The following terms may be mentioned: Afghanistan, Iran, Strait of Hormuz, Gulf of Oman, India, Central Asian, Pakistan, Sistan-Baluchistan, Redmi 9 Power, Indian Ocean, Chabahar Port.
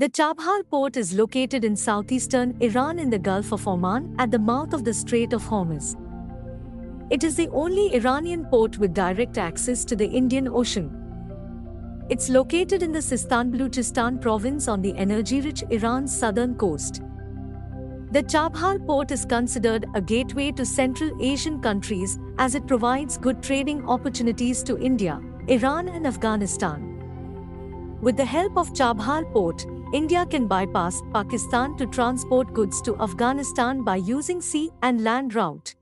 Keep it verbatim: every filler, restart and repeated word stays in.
The Chabahar port is located in southeastern Iran in the Gulf of Oman at the mouth of the Strait of Hormuz. It is the only Iranian port with direct access to the Indian Ocean. It's located in the Sistan-Baluchistan province on the energy-rich Iran's southern coast. The Chabahar port is considered a gateway to Central Asian countries as it provides good trading opportunities to India, Iran and Afghanistan. With the help of Chabahar port, India can bypass Pakistan to transport goods to Afghanistan by using sea and land route.